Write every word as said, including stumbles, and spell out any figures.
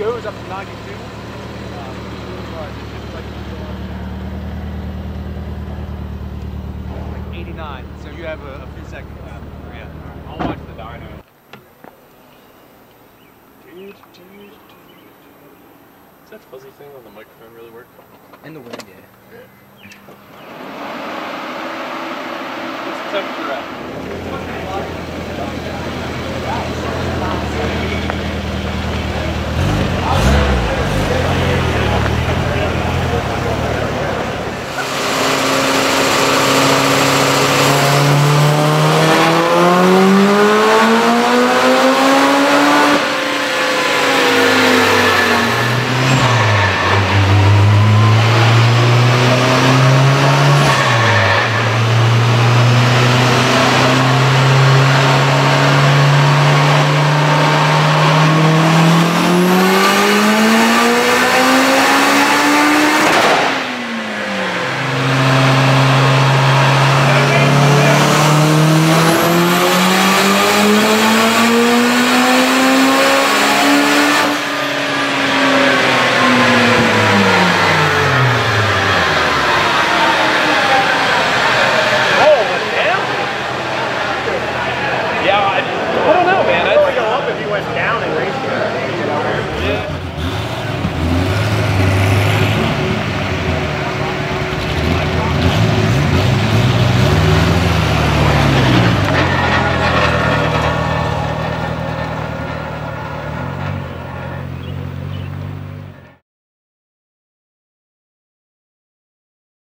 go, it was up to ninety-two. Like eighty-nine, so you have a, a few seconds left. Yeah, I'll watch the dyno. Does that fuzzy thing on the microphone really work? In the wind, yeah. Yeah. What's the temperature at?